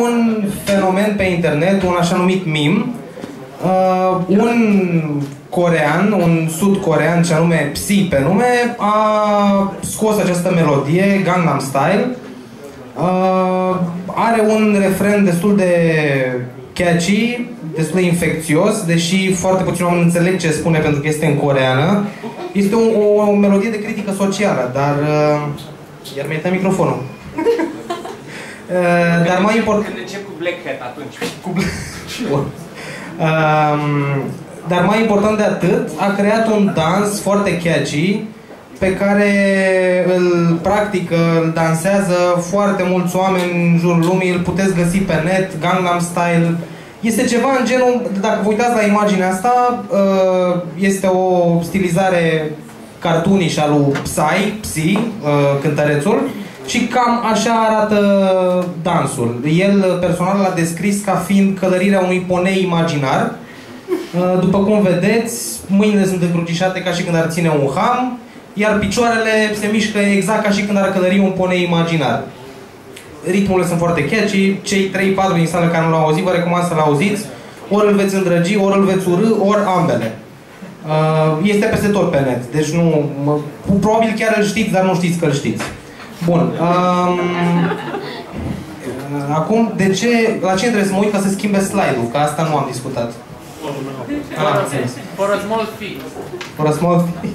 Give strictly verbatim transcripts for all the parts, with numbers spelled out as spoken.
un fenomen pe internet, un așa numit meme, uh, un corean, un sud-corean, ce anume Psy pe nume, a scos această melodie, Gangnam Style. Uh, are un refren destul de catchy, destul de infecțios, deși foarte puțin oameni înțeleg ce spune pentru că este în coreană. Este o, o melodie de critică socială, dar... Uh, iar mi-a uitat microfonul. Uh, dar mai important... Când încep cu Black Hat, atunci. Cu Black Hat. Uh, dar mai important de atât, a creat un dans foarte catchy, pe care îl practică, îl dansează foarte mulți oameni în jurul lumii, îl puteți găsi pe net, Gangnam Style. Este ceva în genul, dacă vă uitați la imaginea asta, este o stilizare cartuniș al lui Psy, Psy, cântărețul, și cam așa arată dansul. El personal l-a descris ca fiind călărirea unui ponei imaginar. După cum vedeți, mâinile sunt încrucișate ca și când ar ține un ham, iar picioarele se mișcă exact ca și când ar călări un ponei imaginar. Ritmurile sunt foarte catchy, cei trei patru din sală care nu l-au auzit, vă recomand să-l auziți, ori îl veți îndrăgi, ori îl veți urâ, ori ambele. Este peste tot pe net, deci nu... Probabil chiar îl știți, dar nu știți că îl știți. Bun. Acum, de ce, la ce trebuie să mă uit ca să schimbe slide-ul? Că asta nu am discutat. For a small fee. For a small fee.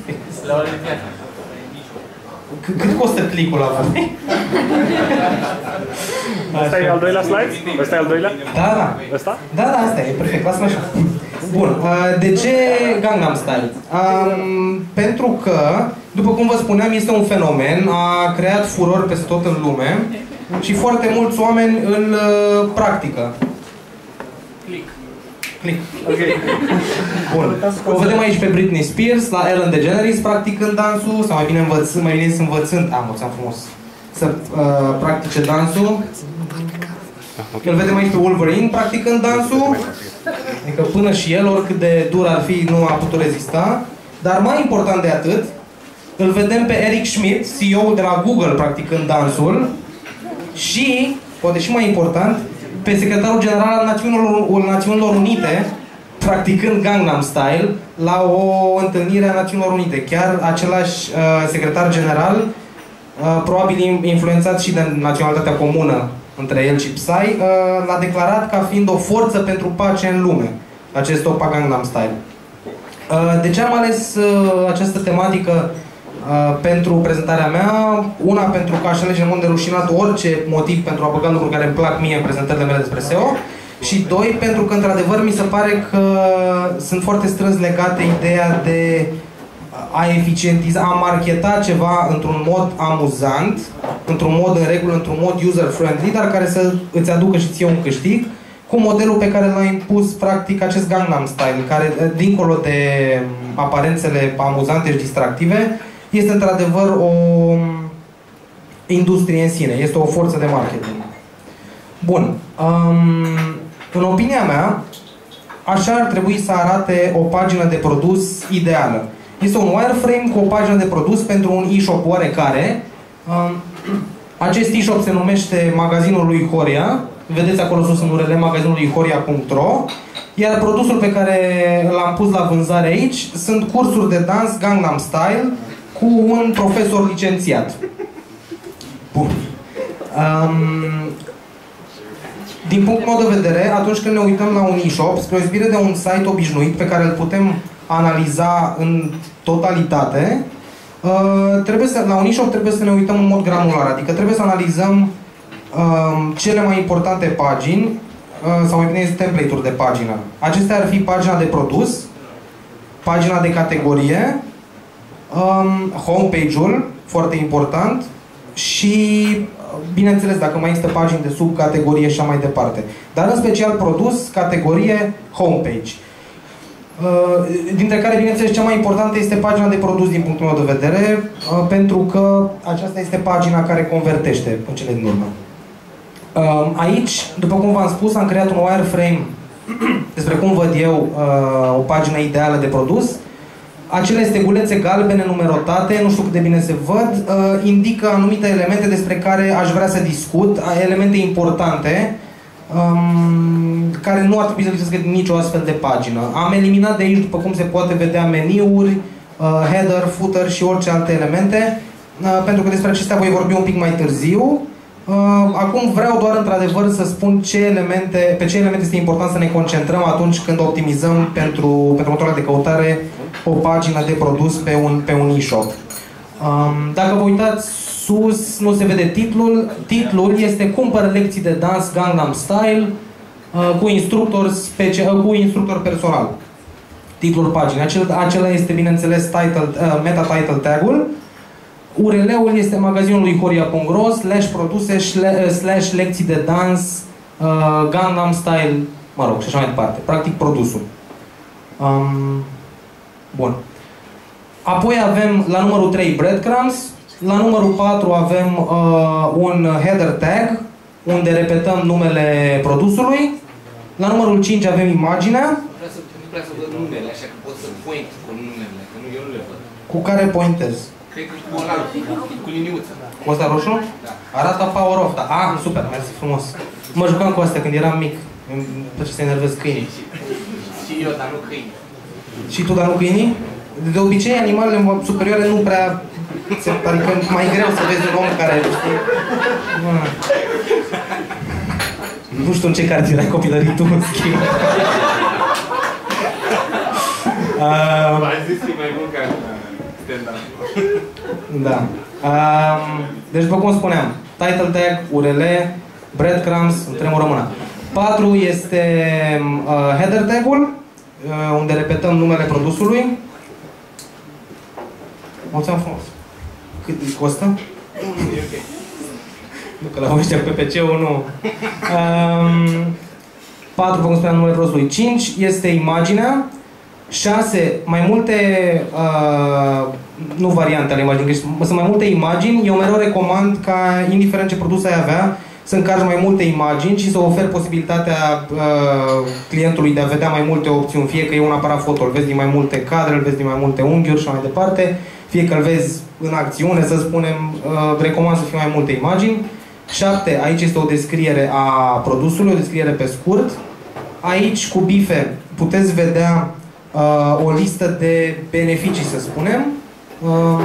Cât costă clicul la voi? Asta e al doilea slide? Asta e al doilea? Da, da. Asta? Da, da, asta e. Perfect. Lasă-mă așa. Bun. De ce Gangnam Style? Um, pentru că, după cum vă spuneam, este un fenomen. A creat furor peste tot în lume și foarte mulți oameni îl practică. Click. Click. Okay. Bun. O vedem aici pe Britney Spears, la Ellen DeGeneres practicând dansul, sau mai bine învățând, mai bine învățând, am învățat frumos, să uh, practice dansul. Îl vedem aici pe Wolverine practicând dansul, adică până și el, oricât de dur ar fi, nu a putut rezista. Dar mai important de atât, îl vedem pe Eric Schmidt, C E O-ul de la Google, practicând dansul și, poate și mai important, pe secretarul general al Națiunilor, Națiunilor Unite, practicând Gangnam Style, la o întâlnire a Națiunilor Unite. Chiar același uh, secretar general, uh, probabil influențat și de naționalitatea comună între el și Psy, uh, l-a declarat ca fiind o forță pentru pace în lume, acest opa Gangnam Style. Uh, de ce am ales uh, această tematică Uh, pentru prezentarea mea? Una, pentru că aș alege în mod derușinat orice motiv pentru a băga lucruri care îmi plac mie în prezentările mele despre S E O, și doi, pentru că într-adevăr mi se pare că sunt foarte strâns legate ideea de a eficientiza, a marketa ceva într-un mod amuzant, într-un mod în regulă, într-un mod user-friendly, dar care să îți aducă și ție un câștig, cu modelul pe care l-a impus practic acest Gangnam Style, care, dincolo de aparențele amuzante și distractive, este într-adevăr o industrie în sine, este o forță de marketing. Bun. Um, în opinia mea, așa ar trebui să arate o pagină de produs ideală. Este un wireframe cu o pagină de produs pentru un e-shop oarecare. Um, acest e-shop se numește magazinul lui Horia. Vedeți acolo sus în U R L, magazinul lui horia punct ro. Iar produsul pe care l-am pus la vânzare aici sunt cursuri de dans Gangnam Style, cu un profesor licențiat. Bun. Um, din punctul meu de vedere, atunci când ne uităm la un e-shop, spre deosebire de un site obișnuit pe care îl putem analiza în totalitate, uh, trebuie să, la un e-shop trebuie să ne uităm în mod granular, adică trebuie să analizăm uh, cele mai importante pagini, uh, sau mai bine este template-uri de pagină. Acestea ar fi pagina de produs, pagina de categorie, Um, homepage-ul, foarte important, și, bineînțeles, dacă mai există pagini de subcategorie și așa mai departe. Dar, în special, produs, categorie, homepage. Uh, dintre care, bineînțeles, cea mai importantă este pagina de produs, din punctul meu de vedere, uh, pentru că aceasta este pagina care convertește în cele din urmă. Uh, aici, după cum v-am spus, am creat un wireframe despre cum văd eu uh, o pagină ideală de produs. Acele stegulețe galbene numerotate, nu știu cât de bine se văd, indică anumite elemente despre care aș vrea să discut, elemente importante um, care nu ar trebui să găsească nicio astfel de pagină. Am eliminat de aici, după cum se poate vedea, meniuri, uh, header, footer și orice alte elemente, uh, pentru că despre acestea voi vorbi un pic mai târziu. Uh, acum vreau doar într-adevăr să spun ce elemente, pe ce elemente este important să ne concentrăm atunci când optimizăm pentru, pentru motoarele de căutare o pagină de produs pe un, pe un e-shop. Um, dacă vă uitați sus, nu se vede titlul. Titlul este Cumpără lecții de dans Gangnam Style uh, cu, instructor special, uh, cu instructor personal. Titlul paginii. Acel, acela este, bineînțeles, title, uh, meta-title tag-ul. U R L-ul este magazinul lui Horia.ro slash produse slash lecții de dans uh, Gangnam Style, mă rog, și așa mai departe. Practic, produsul. Um, bun. Apoi avem la numărul trei breadcrumbs, la numărul patru avem uh, un header tag, unde repetăm numele produsului, la numărul cinci avem imaginea. Nu prea să văd numele, așa că pot să point cu numele, că nu, eu nu le văd. Cu care pointez? Cred că cu ăla, cu liniuță. Cu ăsta roșu? Da. Arată power off, da. Ah, super, mersi frumos. Mă jucam cu astea când eram mic, pentru că se enervez câinii. Și eu, dar nu câinii. Și tu, dar nu câinii? De obicei, animalele superioare nu prea... Adică mai greu să vezi un om care... Știi? Nu știu în ce cartier ai copilărit tu, în schimb. V-am zis că e mai bun ca stand-up. Da. Deci, după cum spuneam, title tag, U R L, breadcrumbs, tremur română. patru este header tag-ul, unde repetăm numele produsului. Mulțumim frumos. Cât îți costă? E ok. Nu, că la voi știa P P C-ul, nu. Um, patru, vă spuneam numele produsului. cinci este imaginea. șase, mai multe, uh, nu variante ale imaginii, sunt mai multe imagini. Eu mereu recomand ca, indiferent ce produs ai avea, să încarci mai multe imagini și să oferi posibilitatea uh, clientului de a vedea mai multe opțiuni. Fie că e un aparat foto, îl vezi din mai multe cadre, îl vezi din mai multe unghiuri și mai departe. Fie că îl vezi în acțiune, să spunem, uh, recomand să fie mai multe imagini. șapte. Aici este o descriere a produsului, o descriere pe scurt. Aici, cu bife, puteți vedea uh, o listă de beneficii, să spunem. Uh,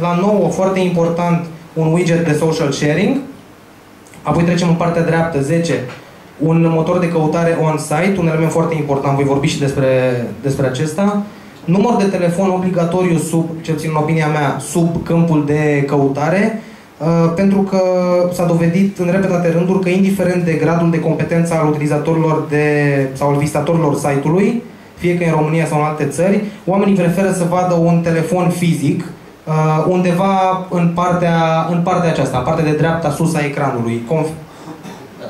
la nouă, foarte important, un widget de social sharing. Apoi trecem în partea dreaptă, zece. Un motor de căutare on-site, un element foarte important, voi vorbi și despre, despre acesta. Număr de telefon obligatoriu sub, cel puțin în opinia mea, sub câmpul de căutare, uh, pentru că s-a dovedit în repetate rânduri că, indiferent de gradul de competență al utilizatorilor de, sau al vizitatorilor site-ului, fie că în România sau în alte țări, oamenii preferă să vadă un telefon fizic, Uh, undeva în partea, în partea aceasta, în partea de dreapta sus a ecranului. Conf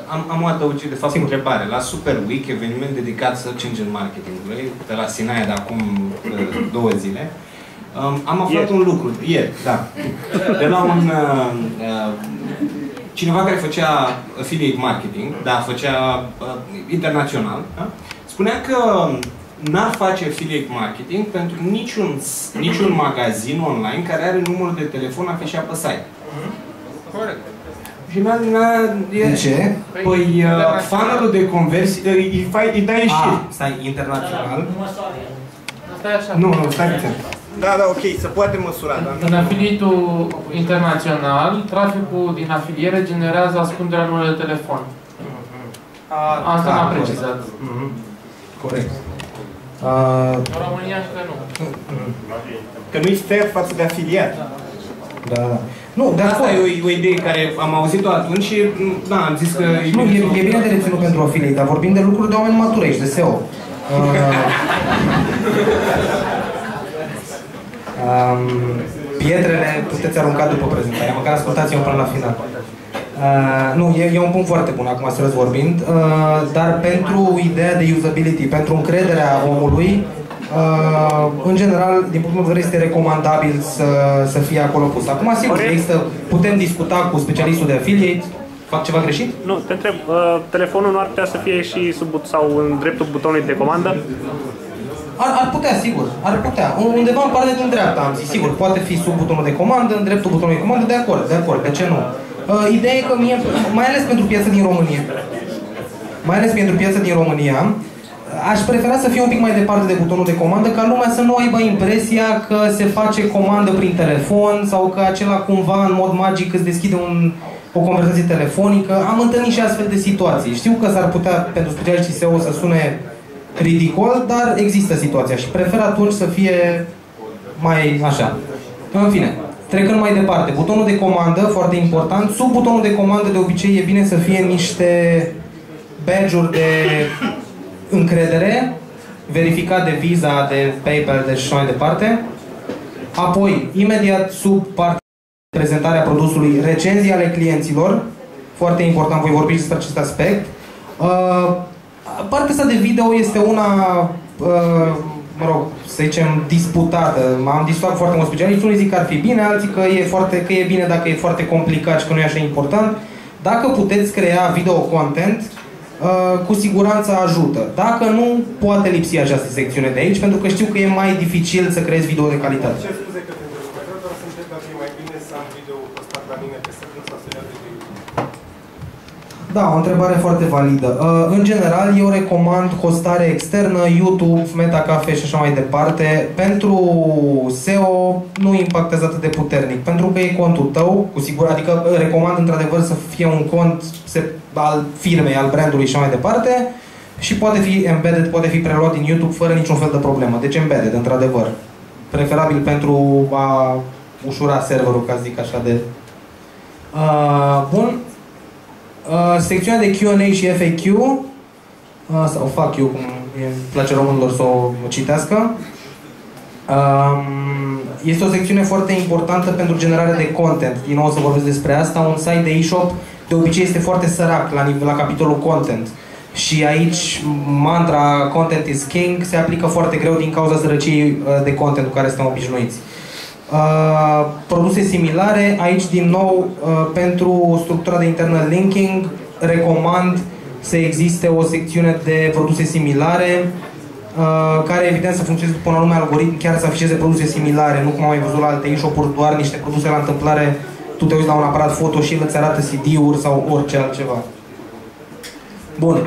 am, am adăugit, de fapt, o întrebare. La Super Week, eveniment dedicat Search Engine Marketing-ului, de la Sinaia de acum uh, două zile, um, am aflat yeah. un lucru. Ieri, yeah, da. De la un... Uh, uh, cineva care făcea affiliate marketing, da, făcea uh, internațional, da? Spunea că n-ar face affiliate marketing pentru niciun, niciun magazin online care are numărul de telefon afișat pe site. Corect. Și n-a... De ce? Păi, funnel-ul de conversie... Îi dai și... A, stai, internațional. Nu, nu, stai puțin. Da, da, ok, se poate măsura, da. În afiliatul internațional, traficul din afiliere generează ascunderea numărului de telefon. Asta n-am precizat. Corect. În România încă nu. Că nu-i fair față de afiliat. Da, da. Nu, dar asta e o idee care am auzit-o atunci și am zis că... Nu, e bine de reținut pentru afiliat, dar vorbim de lucruri de oameni maturi aici, de S E O. Pietrele puteți arunca după prezentare, măcar ascultați-o până la final. Uh, nu, e, e un punct foarte bun, acum serios vorbind, uh, dar pentru ideea de usability, pentru încrederea omului, uh, în general, din punctul meu de vedere, este recomandabil să, să fie acolo pus. Acum, sigur, există, putem discuta cu specialistul de affiliate. Fac ceva greșit? Nu, te întreb, uh, telefonul nu ar putea să fie și sub sau în dreptul butonului de comandă? Ar, ar putea, sigur, ar putea. Undeva în partea din dreapta, am zis, sigur, poate fi sub butonul de comandă, în dreptul butonului de comandă, de acord, de acord, de ce nu? Uh, ideea e că mie, mai ales pentru piața din România, mai ales pentru piața din România, aș prefera să fiu un pic mai departe de butonul de comandă, ca lumea să nu aibă impresia că se face comandă prin telefon sau că acela cumva, în mod magic, îți deschide un, o conversație telefonică. Am întâlnit și astfel de situații. Știu că s-ar putea, pentru specialiștii S E O, să sune ridicol, dar există situația și prefer atunci să fie mai așa. În fine, trecând mai departe, butonul de comandă, foarte important. Sub butonul de comandă, de obicei, e bine să fie niște badge-uri de încredere, verificat de Visa, de PayPal, de și mai departe. Apoi, imediat sub partea de prezentarea produsului, recenzii ale clienților. Foarte important, voi vorbi despre acest aspect. Uh, partea asta de video este una, uh, mă rog, să zicem, disputată. M-am disputat foarte mult specialiști. Unii zic că ar fi bine, alții că e, foarte, că e bine dacă e foarte complicat și că nu e așa important. Dacă puteți crea video content, cu siguranță ajută. Dacă nu, poate lipsi această secțiune de aici, pentru că știu că e mai dificil să creezi video de calitate. Ce scuze că te întrebi, dar să întreb dacă e mai bine să am video postat la mine pe săptămână sau să le de YouTube? Da, o întrebare foarte validă. În general, eu recomand hostare externă, YouTube, MetaCafe și așa mai departe. Pentru S E O nu impactează atât de puternic, pentru că e contul tău, cu siguranță, adică recomand într-adevăr să fie un cont se al firmei, al brandului și mai departe, și poate fi embedded, poate fi preluat din YouTube fără niciun fel de problemă. Deci embedded, într-adevăr. Preferabil pentru a ușura serverul, ca zic așa de... Uh, bun. Uh, secțiunea de Q and A și F A Q, uh, sau F A Q, cum îmi place românilor să o citească, uh, este o secțiune foarte importantă pentru generarea de content. Din nou o să vorbesc despre asta. Un site de e-shop de obicei este foarte sărac la, nivel, la capitolul content. Și aici mantra content is king se aplică foarte greu din cauza sărăciei de content cu care suntem obișnuiți. Uh, produse similare, aici din nou uh, pentru structura de internal linking recomand să existe o secțiune de produse similare uh, care evident să funcționeze până la urmă algoritm, chiar să afișeze produse similare, nu cum am mai văzut la alte e-shop-uri, doar niște produse la întâmplare. Tu te uiți la un aparat foto și el îți arată C D-uri sau orice altceva. Bun.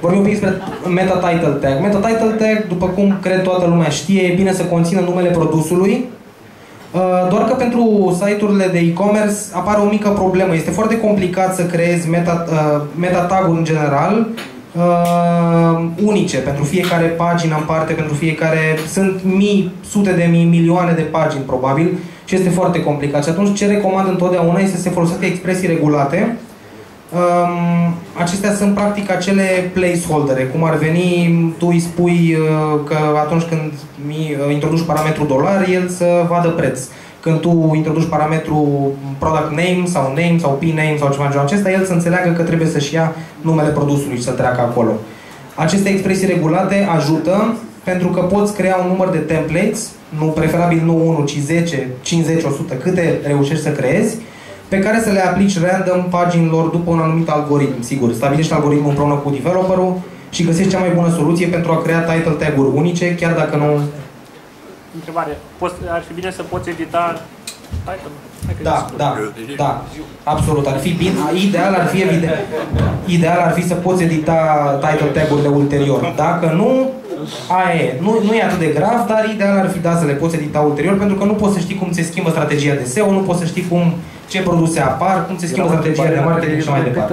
Vorbim un pic despre meta title tag. Meta title tag, după cum cred toată lumea știe, e bine să conțină numele produsului. Doar că pentru site-urile de e-commerce apare o mică problemă. Este foarte complicat să creezi meta, meta tag-uri în general unice pentru fiecare pagină în parte, pentru fiecare... Sunt mii, sute de mii, milioane de pagini, probabil. Și este foarte complicat. Și atunci ce recomand întotdeauna este să se folosească expresii regulate. Um, acestea sunt practic acele placeholdere, cum ar veni, tu îi spui uh, că atunci când introduci parametrul dolar, el să vadă preț. Când tu introduci parametrul product name sau name sau p-name sau ceva genul acesta, el să înțeleagă că trebuie să-și ia numele produsului și să treacă acolo. Aceste expresii regulate ajută pentru că poți crea un număr de templates, nu preferabil nu unu, ci zece, cincizeci, o sută, câte reușești să creezi, pe care să le aplici random paginilor după un anumit algoritm. Sigur, stabilești algoritmul împreună cu developerul și găsești cea mai bună soluție pentru a crea title tag-uri unice, chiar dacă nu... Întrebare. Poți, ar fi bine să poți edita title? Da, da, da, absolut. Ar fi bine, ideal ar fi, evident, ideal ar fi să poți edita title tag-urile ulterior. Dacă nu... Aia e. Nu, nu e atât de grav, dar ideal ar fi da să le poți edita ulterior, pentru că nu poți să știi cum se schimbă strategia de S E O, nu poți să știi cum, ce produse apar, cum se schimbă era strategia de marketing și mai departe.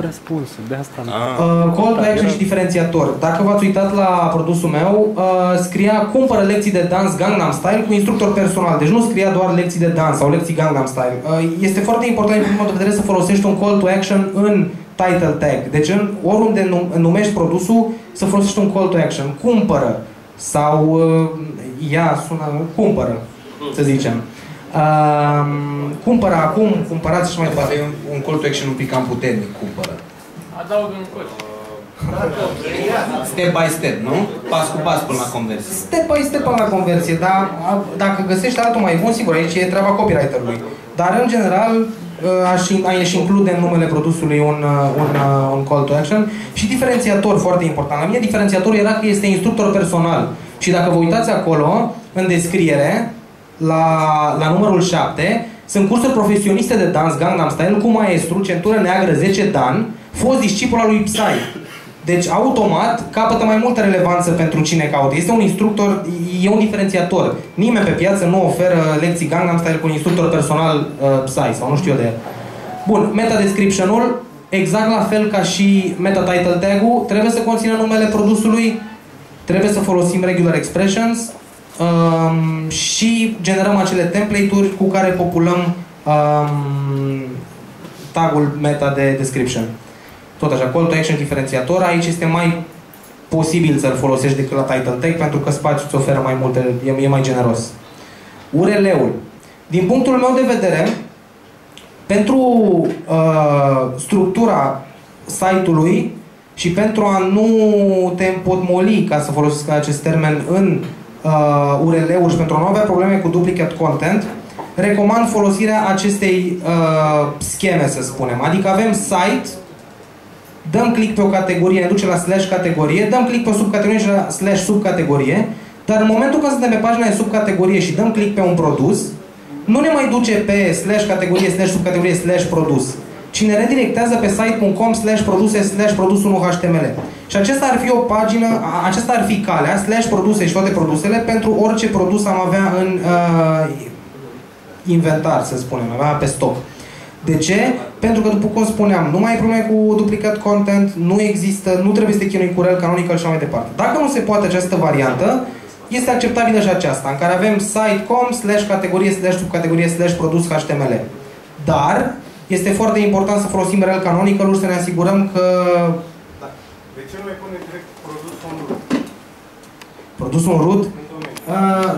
De asta, uh, call to action și diferențiator. Dacă v-ați uitat la produsul meu, uh, scria cumpără lecții de dans Gangnam Style cu instructor personal. Deci nu scria doar lecții de dans sau lecții Gangnam Style. Uh, este foarte important, din punctul de vedere, să folosești un call to action în title tag. Deci în, oriunde num numești produsul, să folosești un call to action. Cumpără sau uh, ia, sună, cumpără, să zicem. Uh, cumpără acum, cumpărați și mai departe. E un, un call to action un pic cam puternic, cumpără. Adaugă un cod. Step by step, nu? Pas cu pas până la conversie. Step by step până la conversie, dar dacă găsești altul mai bun, sigur, aici e treaba copywriterului. Dar în general, aș include în numele produsului un, un, un call to action. Și diferențiator, foarte important. La mine diferențiatorul era că este instructor personal. Și dacă vă uitați acolo, în descriere, la, la numărul șapte, sunt cursuri profesioniste de dans Gangnam Style cu maestru, centură neagră zece dan, fost discipul al lui Psy. Deci, automat, capătă mai multă relevanță pentru cine caută. Este un instructor, e un diferențiator. Nimeni pe piață nu oferă lecții Gangnam Style cu un instructor personal uh, Psy sau nu știu eu de el. Bun, meta-description-ul, exact la fel ca și meta-title tag-ul, trebuie să conțină numele produsului, trebuie să folosim regular expressions um, și generăm acele template-uri cu care populăm um, tag-ul meta de description. Tot așa, call to action diferențiator, aici este mai posibil să-l folosești decât la title tag, pentru că spațiul îți oferă mai multe, e, e mai generos. U R L-ul. Din punctul meu de vedere, pentru uh, structura site-ului și pentru a nu te împotmoli, ca să folosesc acest termen, în uh, U R L-uri și pentru a nu avea probleme cu duplicate content, recomand folosirea acestei uh, scheme, să spunem. Adică avem site, dăm click pe o categorie, ne duce la slash categorie, dăm click pe o subcategorie și la slash subcategorie, dar în momentul când suntem pe pagina de subcategorie și dăm click pe un produs, nu ne mai duce pe slash categorie, slash subcategorie, slash produs, ci ne redirectează pe site punct com slash produse slash produsul.html. Și acesta ar fi o pagină, acesta ar fi calea, slash produse și toate produsele, pentru orice produs am avea în uh, inventar, să spunem, avea pe stoc. De ce? Pentru că, după cum spuneam, nu mai e probleme cu duplicat content, nu există, nu trebuie să te chinui cu rel canonical și mai departe. Dacă nu se poate această variantă, este acceptabilă și aceasta, în care avem site punct com slash categorie slash subcategorie slash produs H T M L. Dar este foarte important să folosim rel canonical-uri, să ne asigurăm că... Da. De ce nu mai pune direct produsul în root? Produsul în root? Uh,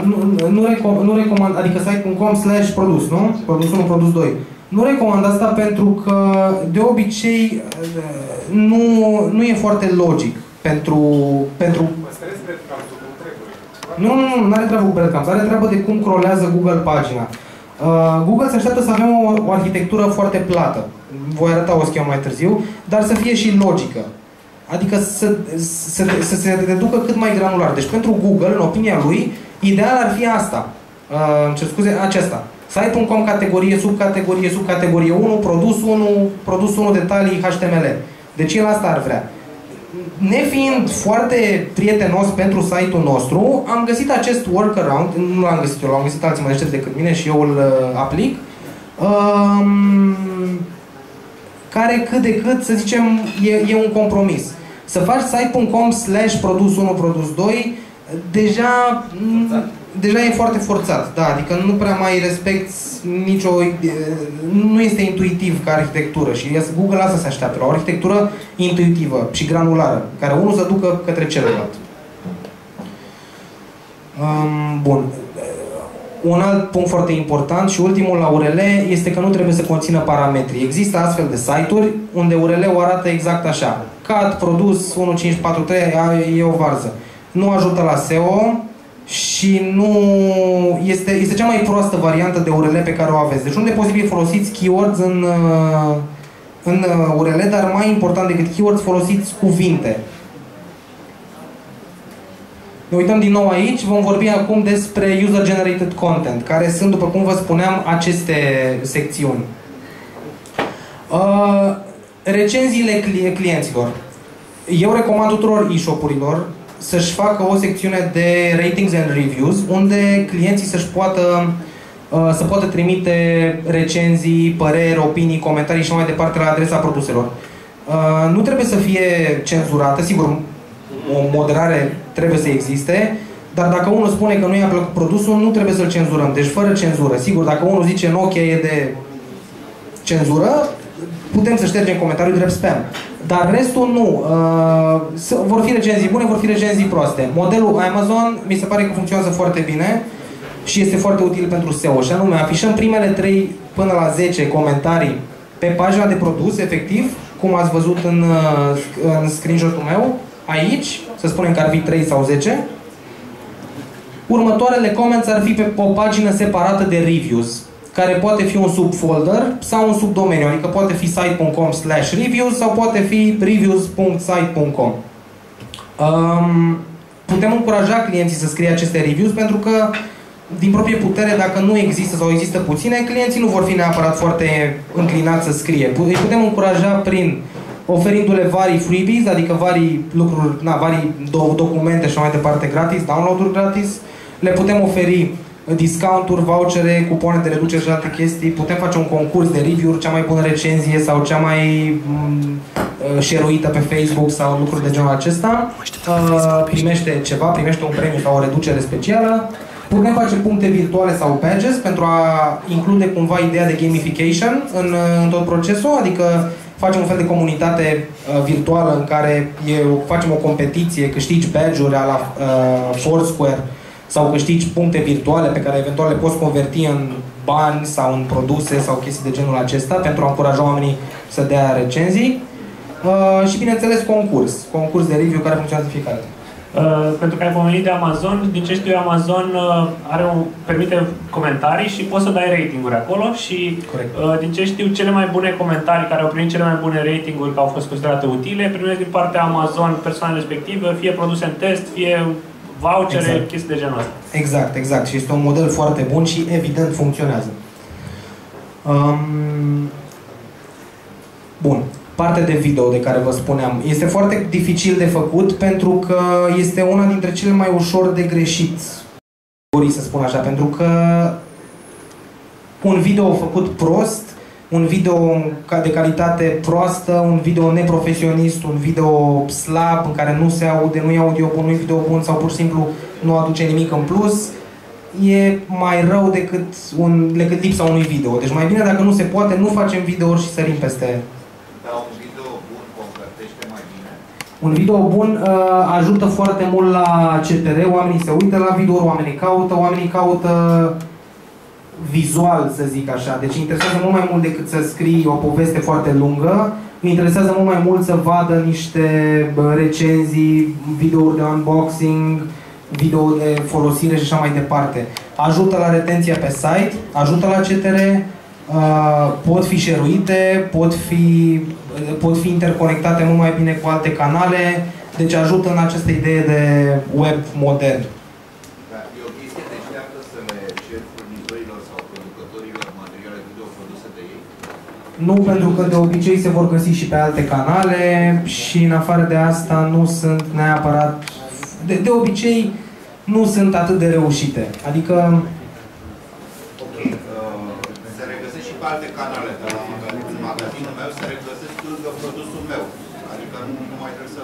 nu, nu, recom nu recomand, adică site punct com slash produs, nu? Produsul unu, produs doi. Nu recomand asta pentru că, de obicei, nu, nu e foarte logic pentru... pentru... Nu, nu, nu are treabă cu breadcrumbs, are treabă de cum crolează Google pagina. Uh, Google se așteaptă să avem o, o arhitectură foarte plată, voi arăta o schemă mai târziu, dar să fie și logică. Adică să, să, să se deducă cât mai granular. Deci pentru Google, în opinia lui, ideal ar fi asta. Uh, cer scuze, acesta. Site punct com categorie, subcategorie, subcategorie unu, produs unu, produs unu, detalii, H T M L. Deci el asta ar vrea. Nefiind foarte prietenos pentru site-ul nostru, am găsit acest workaround, nu l-am găsit eu, l-am găsit alții mai deștepți decât mine și eu îl aplic, um, care cât de cât, să zicem, e, e un compromis. Să faci site punct com slash produs unu, produs doi, deja... Deja e foarte forțat, da, adică nu prea mai respecti nicio... Nu este intuitiv ca arhitectură și Google asta se așteaptă, la o arhitectură intuitivă și granulară, care unul să ducă către celălalt. Um, bun. Un alt punct foarte important și ultimul la U R L este că nu trebuie să conțină parametri. Există astfel de site-uri unde U R L-ul arată exact așa. Cat, produs, unu cinci patru trei, e o varză. Nu ajută la S E O. Și nu... Este, este cea mai proastă variantă de U R L pe care o aveți. Deci unde posibil folosiți keywords în, în U R L, dar mai important decât keywords, folosiți cuvinte. Ne uităm din nou aici, vom vorbi acum despre user-generated content, care sunt, după cum vă spuneam, aceste secțiuni. Uh, recenziile clienților. Eu recomand tuturor e-shop-urilor să-și facă o secțiune de ratings and reviews, unde clienții să-și poată, să poată trimite recenzii, păreri, opinii, comentarii și mai departe la adresa produselor. Nu trebuie să fie cenzurată, sigur, o moderare trebuie să existe, dar dacă unul spune că nu i-a plăcut produsul, nu trebuie să-l cenzurăm, deci fără cenzură. Sigur, dacă unul zice Nokia e de cenzură, putem să ștergem comentariul drept spam. Dar restul nu. Uh, vor fi recenzii bune, vor fi recenzii proaste. Modelul Amazon mi se pare că funcționează foarte bine și este foarte util pentru S E O. Și anume, afișăm primele trei până la zece comentarii pe pagina de produs, efectiv, cum ați văzut în, în screenshot-ul meu, aici, să spunem că ar fi trei sau zece. Următoarele comments ar fi pe o pagină separată de reviews, care poate fi un subfolder sau un subdomeniu, adică poate fi site punct com slash reviews sau poate fi reviews punct site punct com. Um, putem încuraja clienții să scrie aceste reviews pentru că, din proprie putere, dacă nu există sau există puține, clienții nu vor fi neapărat foarte înclinați să scrie. Îi putem încuraja prin oferindu-le varii freebies, adică varii lucruri, na, varii do documente și mai departe gratis, download-uri gratis. Le putem oferi discounturi, vouchere, cupoane de reducere și alte chestii. Putem face un concurs de review-uri, cea mai bună recenzie sau cea mai share-uită pe Facebook sau lucruri de genul acesta. Uh, primește ceva, primește un premiu sau o reducere specială. Putem face puncte virtuale sau badges pentru a include cumva ideea de gamification în, în tot procesul, adică facem un fel de comunitate uh, virtuală în care eu, facem o competiție, câștigi badge-uri a la uh, Foursquare sau câștigi puncte virtuale pe care eventual le poți converti în bani sau în produse sau chestii de genul acesta pentru a încuraja oamenii să dea recenzii. Uh, și bineînțeles concurs, concurs de review care funcționează fiecare dată. Uh, pentru că ai pomenit de Amazon, din ce știu eu, Amazon uh, are un, permite comentarii și poți să dai ratinguri acolo și uh, din ce știu, cele mai bune comentarii care au primit cele mai bune ratinguri, care au fost considerate utile, primesc din partea Amazon persoane respective, fie produse în test, fie vouchere, exact. Chestii de genul ăsta. Exact, exact. Și este un model foarte bun și evident funcționează. Um... Bun. Partea de video de care vă spuneam este foarte dificil de făcut pentru că este una dintre cele mai ușor de greșit, să spun așa, pentru că un video făcut prost, un video de calitate proastă, un video neprofesionist, un video slab în care nu se aude, nu e audio bun, nu e video bun sau pur și simplu nu aduce nimic în plus, e mai rău decât, un, decât lipsa unui video. Deci mai bine, dacă nu se poate, nu facem video și sărim peste. Un video bun uh, ajută foarte mult la C T R, oamenii se uită la video, oamenii caută, oamenii caută vizual, să zic așa. Deci îi interesează mult mai mult decât să scrii o poveste foarte lungă, îi interesează mult mai mult să vadă niște recenzii, videouri de unboxing, video de folosire și așa mai departe. Ajută la retenția pe site, ajută la C T R, Uh, pot fi share-uite, pot fi, pot fi interconectate mult mai bine cu alte canale, deci ajută în această idee de web modern. Da, e o chestie deșteaptă să le cer furnizorilor sau producătorilor materiale video produse de ei? Nu, pentru că de obicei se vor găsi și pe alte canale și în afară de asta nu sunt neapărat... De, de obicei nu sunt atât de reușite, adică... alte canale, dar la magazinul meu se regăsesc lângă produsul meu. Adică nu, nu mai trebuie să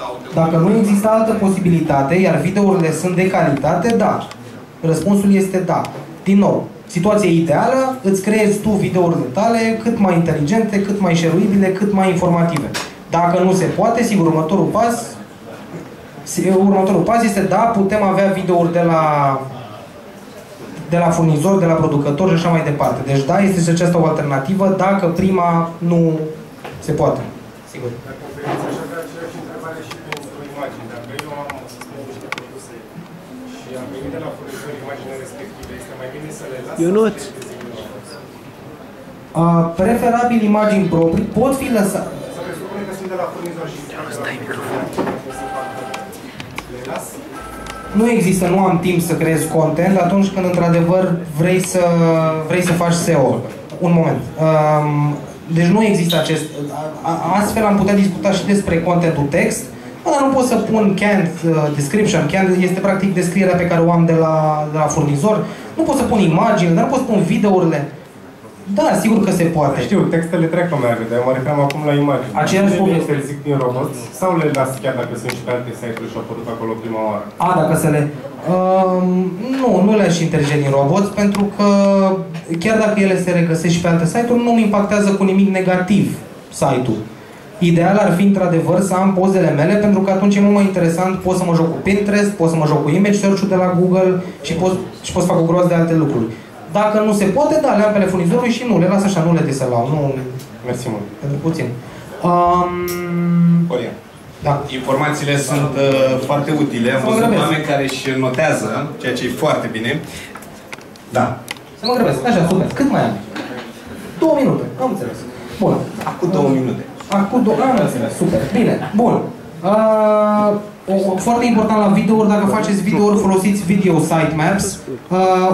caute... Dacă nu există altă posibilitate, iar videourile sunt de calitate, da. Răspunsul este da. Din nou, situația ideală, îți creezi tu videourile tale cât mai inteligente, cât mai share-uibile, cât mai informative. Dacă nu se poate, sigur, următorul pas... Următorul pas este, da, putem avea videouri de la... de la furnizor, de la producător și așa mai departe. Deci da, este și aceasta o alternativă, dacă prima nu se poate. Sigur. Dacă vreți, aș avea aceeași întrebare și pentru imagini. Dacă eu am, să spun, niște produse și am venit de la furnizor imaginile respective, este mai bine să le las? Eu nu. Uh, preferabil imagini proprii pot fi lăsate. Să presupune că sunt de la furnizor și... Eu nu stai microfon. Le las? Nu există, nu am timp să creezi content atunci când într-adevăr vrei să, vrei să faci S E O. Un moment. Deci nu există acest... Astfel am putea discuta și despre contentul text, dar nu pot să pun canned description. Canned este practic descrierea pe care o am de la, de la furnizor. Nu pot să pun imagini, dar nu pot să pun videourile. Da, sigur că se poate. Știu, textele trec mai repede, eu mă referam acum la imagini. Aceeași poveste. Le zic din robot sau le las chiar dacă sunt și pe alte site-uri și au apărut acolo prima oară? A, dacă să le... Uh, nu, nu le-aș interge din robot, pentru că chiar dacă ele se regăsesc și pe alte site-uri, nu îmi impactează cu nimic negativ site-ul. Ideal ar fi, într-adevăr, să am pozele mele, pentru că atunci e mult mai interesant, pot să mă joc cu Pinterest, pot să mă joc cu image search-ul de la Google și pot, și pot să fac o groază de alte lucruri. Dacă nu se poate, da, le am pe furnizorul și nu, le las așa, nu le deselau, nu... Mersi mult. Pentru puțin. Um... Horia. Da. Informațiile sunt uh, foarte utile. Am văzut oameni care își notează, ceea ce e foarte bine. Da. Să mă grăbesc. Așa, super. Cât mai am? Două minute. Am înțeles. Bun. Acum două minute. Acum două... Am înțeles. Super. Bine. Bun. Uh... Foarte important la video-uri, dacă faceți video-uri, folosiți video sitemaps. Uh,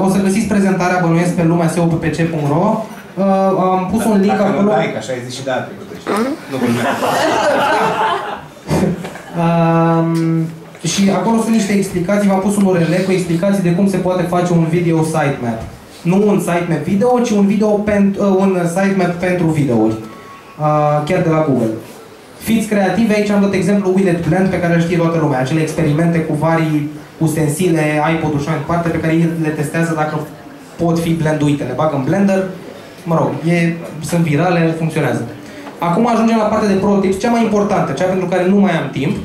o să găsiți prezentarea, bănuiesc, pe lumea S E O pe p c punct ro. uh, am pus un link acolo... Dacă nu like, așa ai zis și de-aia trecută. Nu vorbim. Și acolo sunt niște explicații, v-am pus un U R L cu explicații de cum se poate face un video sitemap. Nu un sitemap video, ci un, video pen, un sitemap pentru videouri. Uh, chiar de la Google. Fiți creativi, aici am dat exemplu Willet Plant, pe care îl știe toată lumea. Acele experimente cu varii ustensile, iPod-uri și mai departe, pe care ei le testează dacă pot fi blenduite. Le bag în blender, mă rog, e, sunt virale, funcționează. Acum ajungem la partea de pro tips, cea mai importantă, cea pentru care nu mai am timp.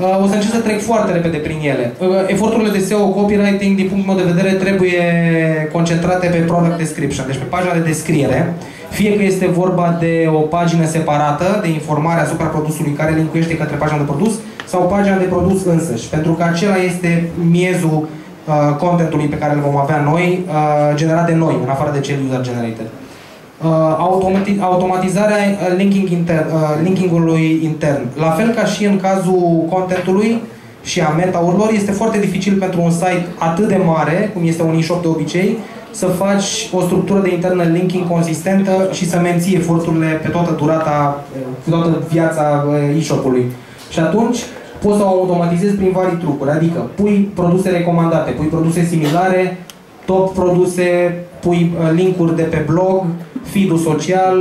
Uh, o să încerc să trec foarte repede prin ele. Uh, eforturile de S E O, copywriting, din punctul meu de vedere, trebuie concentrate pe product description, deci pe pagina de descriere. Fie că este vorba de o pagină separată de informare asupra produsului care linkuiește către pagina de produs sau pagina de produs însăși, pentru că acela este miezul uh, contentului pe care îl vom avea noi, uh, generat de noi, în afară de cel user generated. Uh, automati automatizarea linking inter uh, linking-ului intern. La fel ca și în cazul contentului și a meta-urilor, este foarte dificil pentru un site atât de mare, cum este un e-shop de obicei, să faci o structură de internă linking consistentă și să menții eforturile pe toată durata, pe toată viața e-shop-ului. Și atunci poți să o automatizezi prin vari trucuri, adică pui produse recomandate, pui produse similare, top produse, pui link-uri de pe blog, feed-ul social,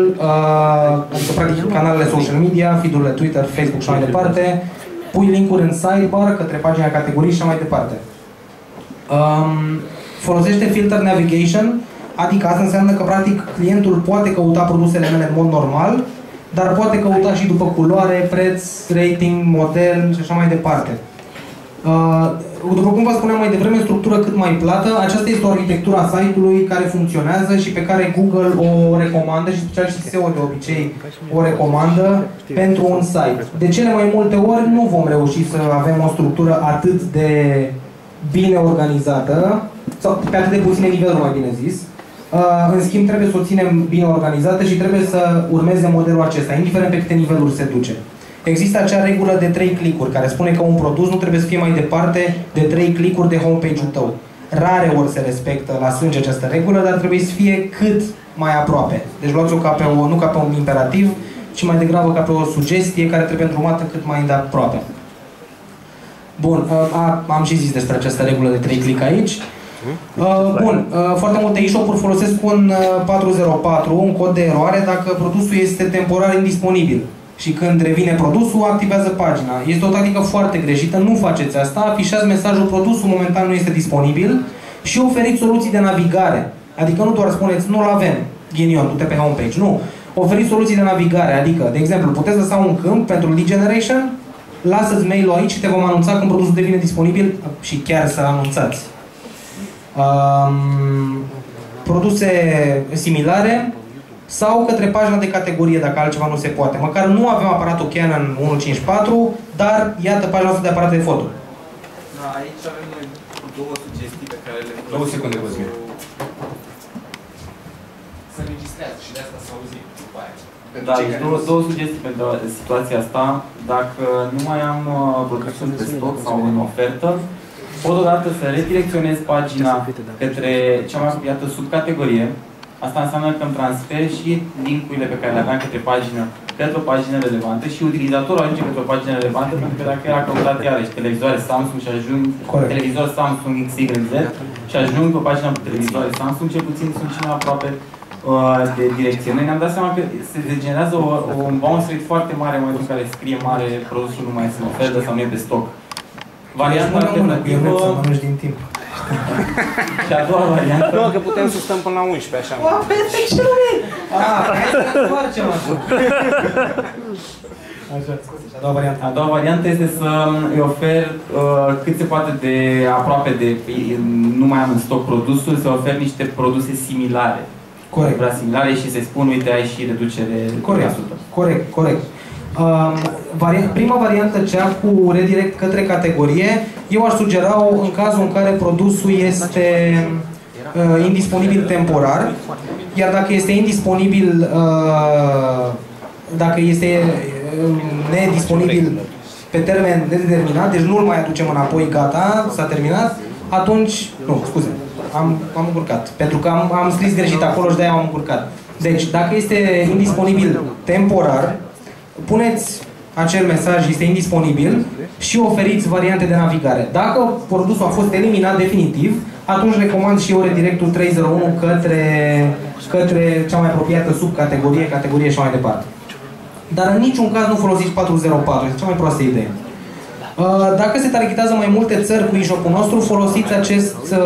adică practic canalele social media, feed-urile Twitter, Facebook și mai departe, pui link-uri în sidebar către pagina categorii și mai departe. Um, Folosește filter navigation, adică asta înseamnă că practic clientul poate căuta produsele mele în mod normal, dar poate căuta și după culoare, preț, rating, model și așa mai departe. După cum vă spuneam mai devreme, structură cât mai plată, aceasta este o arhitectură a site-ului care funcționează și pe care Google o recomandă și specialiștii S E O de obicei o recomandă pentru un site. De cele mai multe ori nu vom reuși să avem o structură atât de bine organizată, sau pe atât de puține niveluri, mai bine zis. În schimb, trebuie să o ținem bine organizată și trebuie să urmeze modelul acesta, indiferent pe câte niveluri se duce. Există acea regulă de trei clicuri, care spune că un produs nu trebuie să fie mai departe de trei clicuri de homepage-ul tău. Rare ori se respectă la sânge această regulă, dar trebuie să fie cât mai aproape. Deci luați-o ca pe o, nu ca pe un imperativ, ci mai degrabă ca pe o sugestie care trebuie îndrumată cât mai îndeaproape. Bun, a, am și zis despre această regulă de trei click aici. Uh, bun, uh, foarte multe e-shop-uri folosesc un patru zero patru, un cod de eroare, dacă produsul este temporar indisponibil. Și când revine produsul, activează pagina. Este o tactică foarte greșită, nu faceți asta, afișați mesajul produsul momentan nu este disponibil și oferiți soluții de navigare. Adică nu doar spuneți, nu-l avem, ghinion, du-te pe homepage, nu. Oferiți soluții de navigare, adică, de exemplu, puteți lăsa un câmp pentru lead generation, lasă-ți mail-ul aici și te vom anunța când produsul devine disponibil și chiar să anunțați. Um, produse similare sau către pagina de categorie, dacă altceva nu se poate. Măcar nu avem aparatul Canon unu cinci patru, dar iată pagina asta de aparate de foto. Da, aici avem noi două sugestii pe care le... Două secunde, vă zic. Se înregistrează și de asta s-a auzit după aia. Da, deci două, două sugestii pentru situația asta. Dacă nu mai am produsul pe stoc sau în ofertă, pot odată să redirecționez pagina către cea mai apropiată subcategorie. Asta înseamnă că îmi transfer și link-urile pe care le aveam către pagină, către o pagină relevantă și utilizatorul ajunge către o pagină relevantă, pentru că dacă era căutat iarăși televizoare Samsung și ajung televizor Samsung X Y Z și ajung pe pagina cu televizoare Samsung, cel puțin sunt și mai aproape uh, de direcție. Noi ne-am dat seama că se degenerează un bounce rate foarte mare în momentul în care scrie mare produsul nu mai este în ofertă sau nu e pe stoc. Varianta alternativă... din timp. Și a doua variantă... Nu, că putem să stăm până la unsprezece, așa. O, perfect, și lumii! Ah, hai să întoarcem așa. Așa, scuze, și a doua variantă. A doua variantă este să îi ofer uh, cât se poate de aproape de... Nu mai am în stoc produsul, să ofer niște produse similare. Corect. Prea similare și să-i spun, uite, ai și reducere corect. trei la sută. Corect, corect. Uh, variant, prima variantă, cea cu redirect către categorie, eu aș sugera-o în cazul în care produsul este uh, indisponibil temporar, iar dacă este indisponibil, uh, dacă este uh, nedisponibil pe termen nedeterminat, deci nu-l mai aducem înapoi, gata, s-a terminat, atunci, nu, scuze, am, am încurcat, pentru că am, am scris greșit acolo și de-aia am încurcat. Deci, dacă este indisponibil temporar, puneți acel mesaj este indisponibil și oferiți variante de navigare. Dacă produsul a fost eliminat definitiv, atunci recomand și eu redirectul trei zero unu către, către cea mai apropiată subcategorie, categorie și mai departe. Dar în niciun caz nu folosiți patru zero patru, este cea mai proastă idee. Dacă se targetează mai multe țări cu e-shop-ul nostru, folosiți acest uh,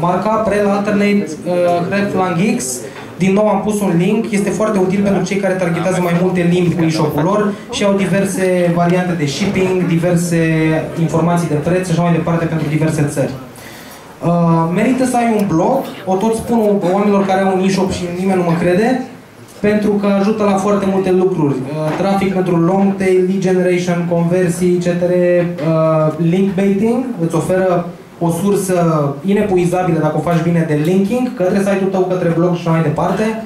markup rel alternate uh, X. Din nou am pus un link, este foarte util pentru cei care targetează mai multe limbi cu e-shop-ul lor și au diverse variante de shipping, diverse informații de preț și așa mai departe pentru diverse țări. Uh, merită să ai un blog, o tot spun oamenilor care au un e-shop și nimeni nu mă crede, pentru că ajută la foarte multe lucruri. Uh, trafic pentru long tail, lead generation, conversii, et cetera. Uh, link baiting îți oferă o sursă inepuizabilă, dacă o faci bine, de linking către site-ul tău, către blog și mai departe.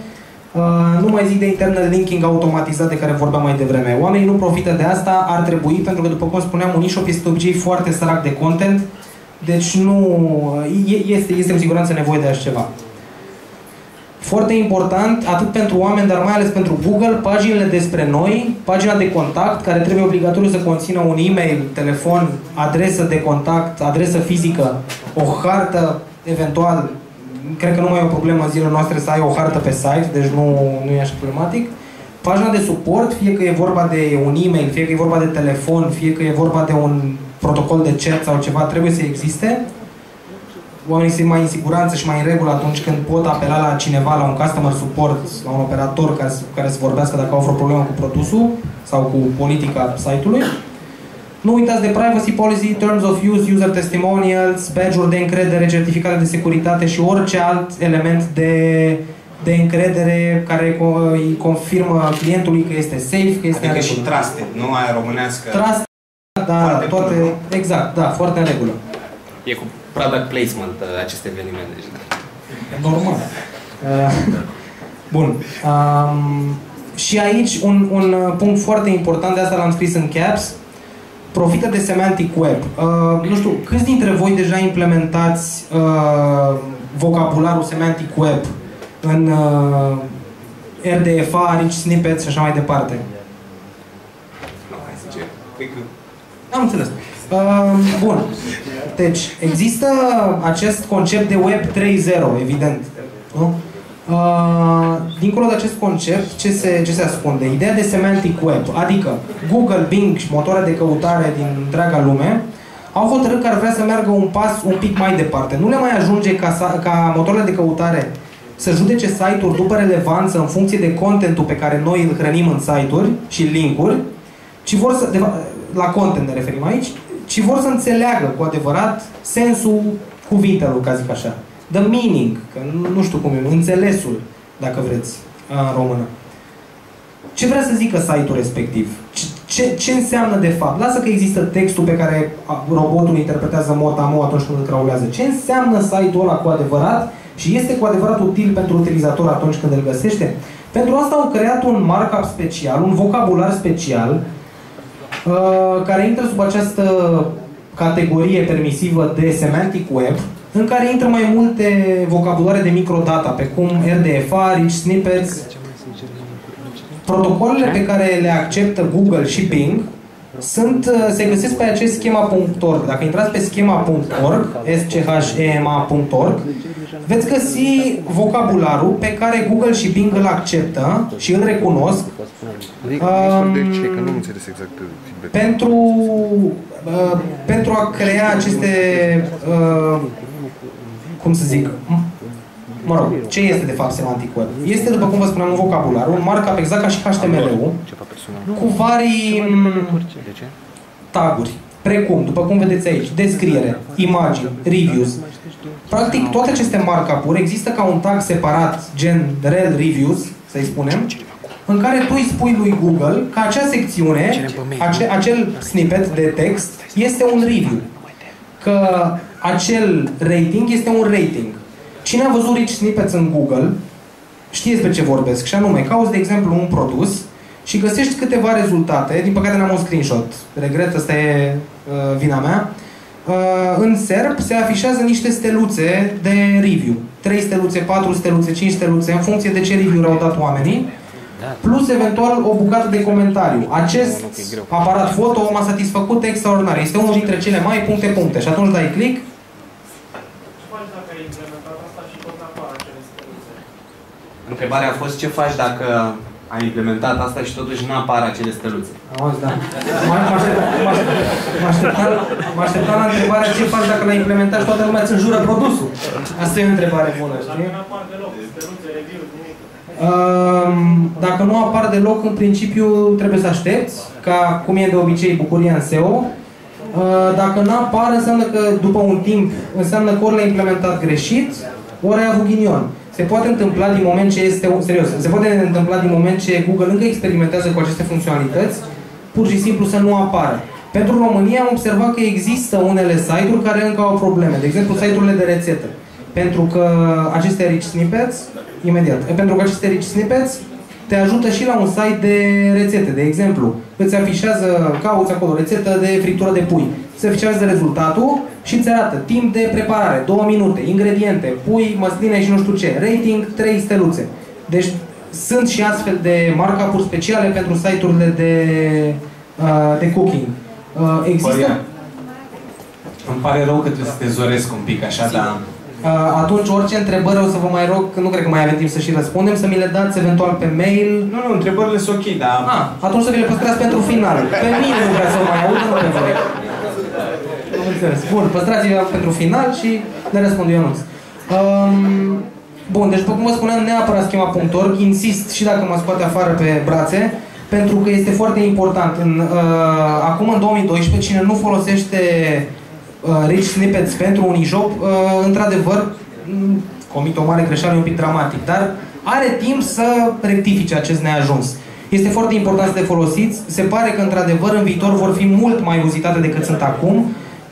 Uh, nu mai zic de internal linking automatizat de care vorbeam mai devreme. Oamenii nu profită de asta, ar trebui, pentru că, după cum spuneam, un e-shop este obicei foarte sărac de content, deci nu este, este în siguranță nevoie de așa ceva. Foarte important, atât pentru oameni, dar mai ales pentru Google, paginile despre noi, pagina de contact, care trebuie obligatoriu să conțină un e-mail, telefon, adresă de contact, adresă fizică, o hartă, eventual, cred că nu mai e o problemă în zilele noastre să ai o hartă pe site, deci nu, nu e așa problematic. Pagina de suport, fie că e vorba de un e-mail, fie că e vorba de telefon, fie că e vorba de un protocol de chat sau ceva, trebuie să existe. Oamenii sunt mai în siguranță și mai în regulă atunci când pot apela la cineva, la un customer support, la un operator care, care să vorbească dacă au vreo problemă cu produsul sau cu politica site-ului. Nu uitați de privacy policy, terms of use, user testimonials, badge-uri de încredere, certificate de securitate și orice alt element de, de încredere care îi confirmă clientului că este safe, că este... Adică și trusted, nu aia românească. Trusted, da, toate... Bun, exact, da, foarte în regulă. E cu product placement acest eveniment. Normal. Bun. Um, și aici un, un punct foarte important, de asta l-am scris în caps, profită de semantic web. Uh, nu știu, câți dintre voi deja implementați uh, vocabularul semantic web în uh, R D F A, rich snippets și așa mai departe? Nu, hai să zice. Am înțeles. Bun. Deci, există acest concept de web trei punct zero, evident. Nu? Dincolo de acest concept, ce se, ce se ascunde? Ideea de semantic web, adică Google, Bing și motoare de căutare din întreaga lume au hotărât că ar vrea să meargă un pas un pic mai departe. Nu le mai ajunge ca, ca motoarele de căutare să judece site-uri după relevanță în funcție de contentul pe care noi îl hrănim în site-uri și link-uri, ci vor să... De, la content ne referim aici, ci vor să înțeleagă cu adevărat sensul cuvintelor, ca zic așa. The meaning, că nu știu cum e, înțelesul, dacă vreți, în română. Ce vrea să zică site-ul respectiv? Ce, ce, ce înseamnă de fapt? Lasă că există textul pe care robotul interpretează mot-a-mot atunci când îl craulează. Ce înseamnă site-ul ăla cu adevărat și este cu adevărat util pentru utilizator atunci când îl găsește? Pentru asta au creat un markup special, un vocabular special, care intră sub această categorie permisivă de semantic web, în care intră mai multe vocabulare de microdata, pe cum R D F A, rich snippets. Protocolele pe care le acceptă Google și Bing sunt, se găsesc pe acest schema punct org. Dacă intrați pe schema punct org, s c h e m a punct org, veți găsi vocabularul pe care Google și Bing îl acceptă și îl recunosc. Um, pentru, uh, pentru a crea aceste, uh, cum să zic, mă rog, ce este de fapt semantic web? Este, după cum vă spuneam, un vocabular, un markup exact ca și H T M L-ul, cu vari taguri, precum, după cum vedeți aici, descriere, imagini, reviews. Practic, toate aceste markup-uri există ca un tag separat, gen rel reviews, să-i spunem, în care tu îi spui lui Google că acea secțiune, ace, acel snippet de text, este un review. Că acel rating este un rating. Cine a văzut rich snippets în Google, știe despre ce vorbesc. Și anume, cauți, de exemplu, un produs și găsești câteva rezultate. Din păcate n-am un screenshot. Regret, asta e uh, vina mea. în S E R P se afișează niște steluțe de review. trei steluțe, patru steluțe, cinci steluțe, în funcție de ce review au dat oamenii, plus eventual o bucată de comentariu. Acest aparat foto m-a satisfăcut extraordinar. Este unul dintre cele mai puncte puncte și atunci dai click. Întrebarea a fost ce faci dacă ai implementat asta și totuși nu apar acele steluțe. Auzi, da. Mă așteptam la întrebarea ce faci dacă l-ai implementat și toată lumea îți înjură produsul. Asta e o întrebare bună, știi? Dacă nu apar deloc, în principiu trebuie să aștepți, ca cum e de obicei bucuria în S E O. Dacă nu apar, înseamnă că după un timp, înseamnă că ori l-ai implementat greșit, ori ai avut ghinion. Se poate întâmpla din moment ce este serios. Se poate întâmpla din moment ce Google încă experimentează cu aceste funcționalități, pur și simplu să nu apară. Pentru România am observat că există unele site-uri care încă au probleme. De exemplu, site-urile de rețetă. Pentru că aceste rich snippets, imediat, pentru că aceste rich snippets te ajută și la un site de rețete. De exemplu, îți afișează, cauți acolo rețetă de friptură de pui. Îți afișează rezultatul și îți arată timp de preparare, două minute, ingrediente, pui, măsline și nu știu ce, rating, trei steluțe. Deci sunt și astfel de markup-uri speciale pentru site-urile de, uh, de cooking. Uh, există? Horia. Îmi pare rău că trebuie să te zoresc un pic, așa, dar... Atunci, orice întrebări o să vă mai rog, că nu cred că mai avem timp să și răspundem, să mi le dați eventual pe mail. Nu, nu, întrebările sunt ok, dar... Ah, atunci să vi le păstrați pentru final. Pe mine nu vreau să mai aud, nu le vreau. Bun, păstrați-le pentru final și le răspund eu, Ionuț. Um, bun, deci, după cum vă spuneam, neapărat schema punct org, insist și dacă mă scoate afară pe brațe, pentru că este foarte important. În, uh, acum, în două mii doisprezece, cine nu folosește... rich snippets pentru un e-shop, într-adevăr, comit o mare greșeală, un pic dramatic, dar are timp să rectifice acest neajuns. Este foarte important să le folosiți. Se pare că, într-adevăr, în viitor vor fi mult mai uzitate decât sunt acum,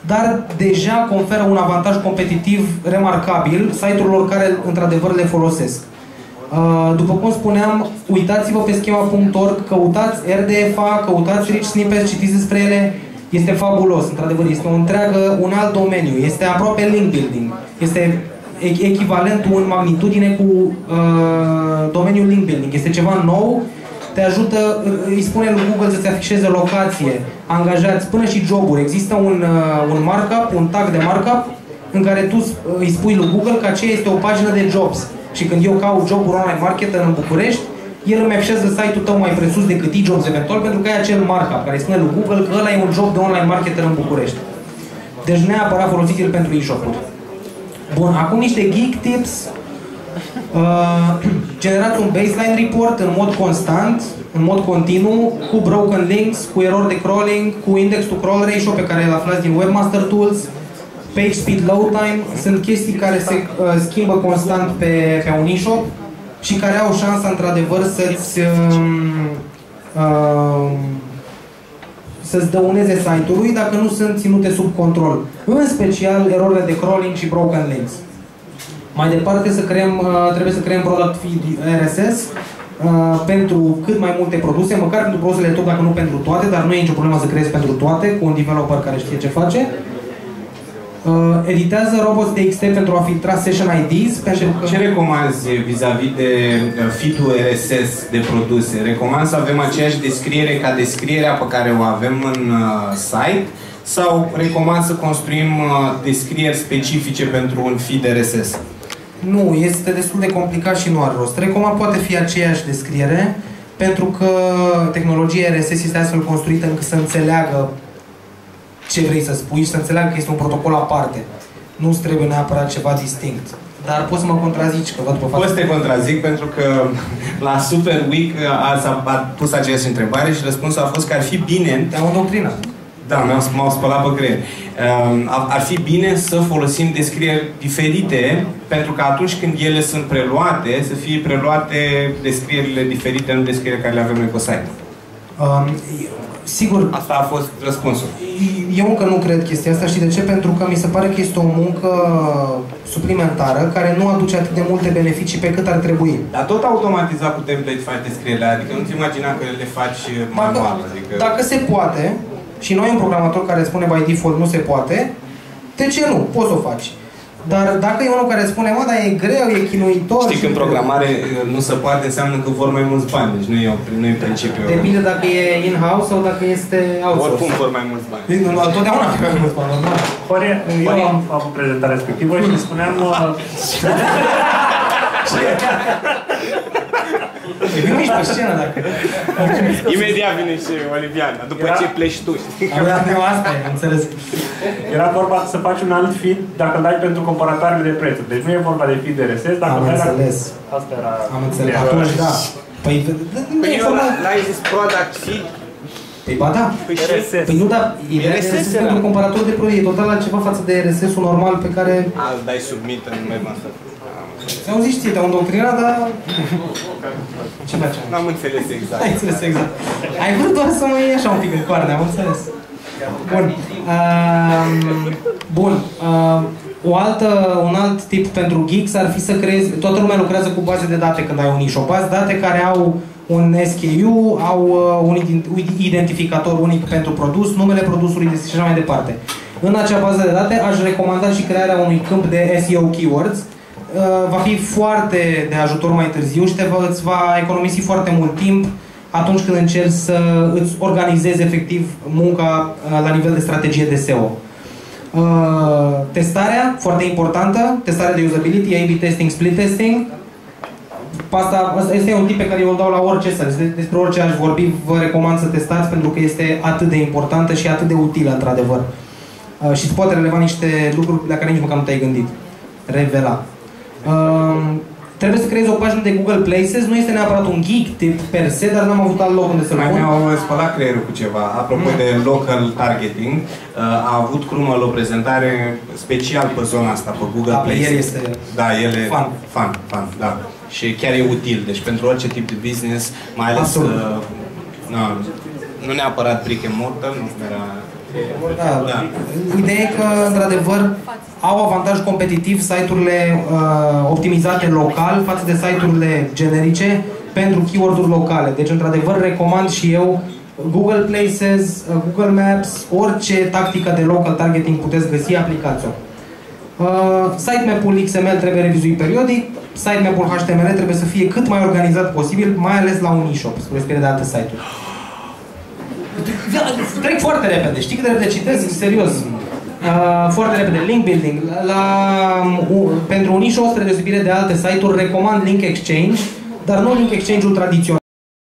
dar deja conferă un avantaj competitiv remarcabil site-urilor care, într-adevăr, le folosesc. După cum spuneam, uitați-vă pe schema punct org, căutați R D F A, căutați rich snippets, citiți despre ele. Este fabulos, într-adevăr, este o întreagă, un alt domeniu, este aproape link building, este echivalentul în magnitudine cu uh, domeniul link building, este ceva nou, te ajută, îi spune lui Google să-ți afișeze locație, angajați, până și joburi, există un, uh, un markup, un tag de markup, în care tu îi spui lui Google că aceea este o pagină de jobs și când eu caut joburi online marketer în București, el îmi afișează site-ul tău mai presus decât e-jobs eventual, pentru că ai acel markup care îi spune lui Google că ăla e un job de online marketer în București. Deci neapărat folosiți-l pentru e-shop-uri. Bun, acum niște geek tips. Uh, generați un baseline report în mod constant, în mod continuu, cu broken links, cu erori de crawling, cu index to crawl ratio pe care îl aflați din Webmaster Tools, page speed load time. Sunt chestii care se uh, schimbă constant pe, pe un e-shop și care au șansa, într-adevăr, să-ți uh, să-ți dăuneze site-ului dacă nu sunt ținute sub control. În special, erorile de crawling și broken links. Mai departe, să creăm, uh, trebuie să creăm product feed R S S uh, pentru cât mai multe produse, măcar pentru produsele top, dacă nu pentru toate, dar nu e nicio problemă să creezi pentru toate, cu un developer care știe ce face. Uh, editează robots.txt pentru a filtra session I Ds. Ce, că... ce recomanzi vis-a-vis de feed-ul R S S de produse? Recomand să avem aceeași descriere ca descrierea pe care o avem în uh, site? Sau recomand să construim uh, descrieri specifice pentru un feed R S S? Nu, este destul de complicat și nu are rost. Recomand poate fi aceeași descriere, pentru că tehnologia R S S este astfel construită încât să înțeleagă ce vrei să spui și să înțeleagă că este un protocol aparte. Nu-ți trebuie neapărat ceva distinct. Dar poți să mă contrazici, că văd pe față. Poți să te contrazic, pentru că la Super Week ați pus această întrebare și răspunsul a fost că ar fi bine... Te-am o doctrină. Da, m-au spălat pe creier. Ar fi bine să folosim descrieri diferite, pentru că atunci când ele sunt preluate, să fie preluate descrierile diferite, nu descrierile care le avem noi pe site. Um, Sigur, asta a fost răspunsul. Eu încă nu cred chestia asta, și de ce? Pentru că mi se pare că este o muncă suplimentară care nu aduce atât de multe beneficii pe cât ar trebui. Dar tot automatizat cu template faci descrierile, adică nu-ți imagina că le faci manual. Dacă, adică... dacă se poate, și noi un programator care spune by default nu se poate, de ce nu? Poți să o faci. Dar dacă e unul care spune, mă, dar e greu, e chinuitor... Știi, când programare nu se poate, înseamnă că vor mai mulți bani, deci nu e, nu e principiu. Depinde dacă e in-house sau dacă este outsource. Oricum vor mai mulți bani. Întotdeauna vor mai mulți bani. Horia, eu am făcut prezentarea respectivă și spuneam... E bine nici pe scenă, dacă... Imediat vine și Oliviana, după era... ce pleci tu. Aveam eu asta, am înțeles. Era vorba să faci un alt feed dacă îl dai pentru comparatoarele de prețuri. Deci nu e vorba de feed R S S, dacă am dai... Am înțeles. La... Asta era... Am înțeles. Atunci, da. Păi... Păi eu n-ai zis product feed? Păi ba da. R S S. Păi nu, dar R S S pentru comparator de proiect. E total altceva față de R S S-ul normal pe care... A, îl dai submit în mema asta. Se auzi, știi, te-au îndoctrinat, dar... Ce facem? N-am înțeles exact. Ai înțeles exact. Ai vrut doar să mă iei așa un pic în coarne, am înțeles. Bun. Uh, bun. Uh, o altă, un alt tip pentru geeks ar fi să creezi... Toată lumea lucrează cu baze de date când ai un e-shop. Baze de date care au un S K U, au uh, un identificator unic pentru produs, numele produsului și așa mai departe. În acea bază de date aș recomanda și crearea unui câmp de S E O keywords. Va fi foarte de ajutor mai târziu și te va, îți va economisi foarte mult timp atunci când încerci să îți organizezi efectiv munca la nivel de strategie de S E O. Testarea, foarte importantă, testarea de usability, A B testing, split testing. Asta este un tip pe care eu îl dau la orice sens. Despre orice aș vorbi, vă recomand să testați pentru că este atât de importantă și atât de utilă, într-adevăr. Și îți poate releva niște lucruri la care nici măcar nu te-ai gândit. Revela. Uh, trebuie să creezi o pagină de Google Places, nu este neapărat un geek tip per se, dar n-am avut alt loc unde să-l pun. Mai mi-au spălat creierul cu ceva. Apropo mm. de local targeting, uh, a avut Crumel o prezentare special pe zona asta, pe Google da, Places. El este da, el e fan. fan, fan da. Și chiar e util, deci pentru orice tip de business, mai ales uh, na, nu neapărat brick and mortar, nu era... Da. Da. Ideea e că, într-adevăr, au avantaj competitiv site-urile uh, optimizate local față de site-urile generice pentru keyword-uri locale. Deci, într-adevăr, recomand și eu Google Places, Google Maps, orice tactică de local targeting puteți găsi, aplicați-o. Uh, sitemap-ul X M L trebuie revizuit periodic, sitemap-ul H T M L trebuie să fie cât mai organizat posibil, mai ales la un e-shop, spre spre de alte site-uri. Trec foarte repede, știi cât de repede citesc? Serios. Uh, foarte repede. Link building. La, uh, pentru un e-shop, spre deosebire de alte site-uri, recomand Link Exchange, dar nu Link Exchange-ul tradițional,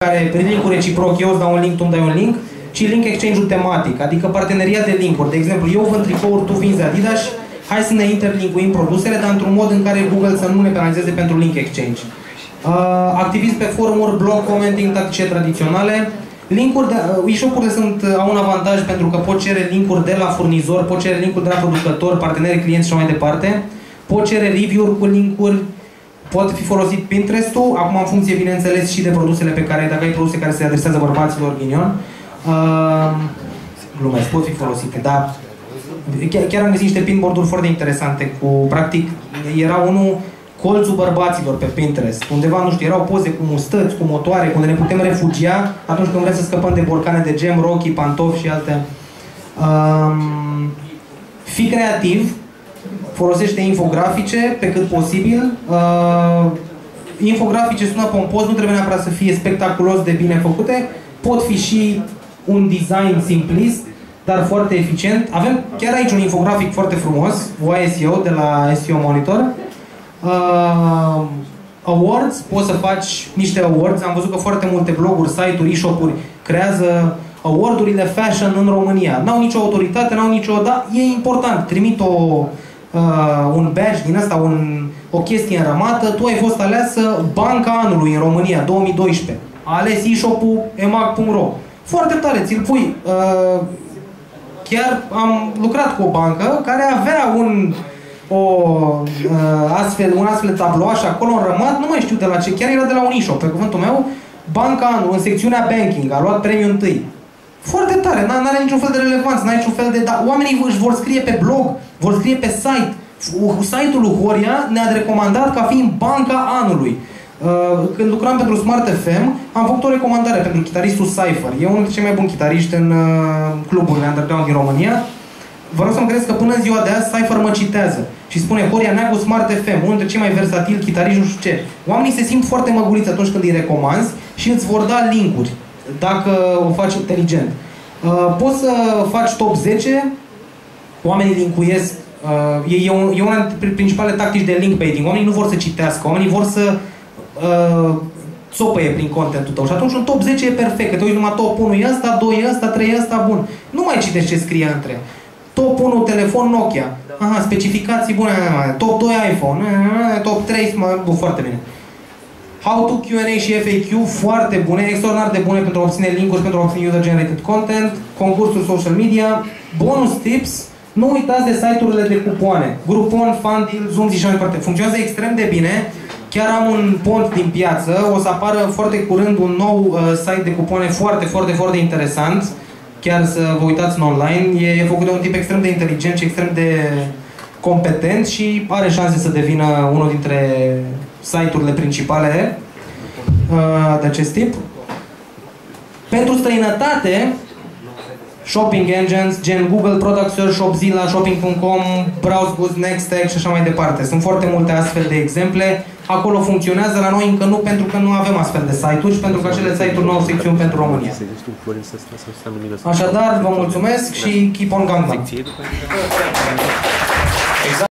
care prin link-ul reciproc, eu îți dau un link, tu îmi dai un link, ci Link Exchange-ul tematic, adică parteneria de link-uri. De exemplu, eu vând tricouri, tu vinzi Adidas, hai să ne interlinkuim produsele, dar într-un mod în care Google să nu ne penalizeze pentru Link Exchange. Uh, activist pe forumuri, blog, commenting, tactice tradiționale. E-shop-urile au un avantaj pentru că pot cere link-uri de la furnizor, pot cere link-uri de la producător, parteneri, clienți și așa mai departe. Pot cere review-uri cu link-uri. Pot fi folosit Pinterest-ul, acum în funcție, bineînțeles, și de produsele pe care, dacă ai produse care se adresează bărbaților, ghinion. Uh, glumesc, pot fi folosite, dar chiar am găsit niște pinboard-uri foarte interesante cu, practic, era unul colțul bărbaților pe Pinterest, undeva, nu știu, erau poze cu mustăți, cu motoare, unde ne putem refugia atunci când vrem să scăpăm de borcane de gem, rochii, pantofi și alte. Um, fi creativ, folosește infografice pe cât posibil. Uh, infografice sună pompos, nu trebuie neapărat să fie spectaculos de bine făcute, pot fi și un design simplist, dar foarte eficient. Avem chiar aici un infografic foarte frumos, Y S E O de la S E O Monitor. Uh, awards, poți să faci niște awards, am văzut că foarte multe bloguri, site-uri, e-shop-uri creează award-urile fashion în România. N-au nicio autoritate, n-au nicio, dar e important, trimit o, uh, un badge din asta, un, o chestie înrămată, tu ai fost aleasă Banca Anului în România, două mii doisprezece. A ales e-shop-ul emag punct ro. Foarte tare, ți-l pui. Uh, chiar am lucrat cu o bancă care avea un O, astfel, un astfel de tabloaș acolo înrămat, nu mai știu de la ce, chiar era de la un e-shop, pe cuvântul meu, Banca Anului, în secțiunea Banking, a luat premiul întâi. Foarte tare, n-are niciun fel de relevanță, n-are niciun fel de... Dar oamenii își vor scrie pe blog, vor scrie pe site. Site-ul lui Horia ne-a recomandat ca fiind Banca Anului. Când lucram pentru Smart F M, am făcut o recomandare pentru chitaristul Cypher. E unul dintre cei mai buni chitariști în cluburile underground din România. Vă rog să-mi crezi că până în ziua de azi Cypher mă citează și spune Horia Neagu Smart F M, unul dintre cei mai versatili chitariști, nu știu ce. Oamenii se simt foarte măguliți atunci când îi recomanzi și îți vor da link-uri dacă o faci inteligent. Uh, poți să faci top zece, oamenii linkuiesc. Uh, e, e, un, e una dintre principalele tactici de link baiting. Oamenii nu vor să citească, oamenii vor să uh, țopăie prin contentul tău. Și atunci un top zece e perfect, că te uiți numai top unu e ăsta, doi e ăsta, trei e ăsta, bun. Nu mai citești ce scrie între. Top unu telefon Nokia. Aha, specificații bune. Top doi iPhone. Top trei, bun, foarte bine. How to Q and A și F A Q foarte bune, extraordinar de bune pentru a obține link-uri, pentru a obține user-generated content, concursul social media, bonus tips. Nu uitați de site-urile de cupoane. Groupon, Fundil, Zoom și așa mai departe. Funcționează extrem de bine. Chiar am un pont din piață. O să apară foarte curând un nou uh, site de cupoane foarte, foarte, foarte interesant. Chiar să vă uitați în online. E, e făcut de un tip extrem de inteligent și extrem de competent și are șanse să devină unul dintre site-urile principale uh, de acest tip. Pentru străinătate, shopping engines, gen Google Product Search, Shopzilla, Shopping punct com, BrowseBoost, Nextech și așa mai departe. Sunt foarte multe astfel de exemple. Acolo funcționează, la noi încă nu, pentru că nu avem astfel de site-uri și pentru că acele site-uri nu au secțiuni pentru România. Așadar, vă mulțumesc și keep on Gangnam!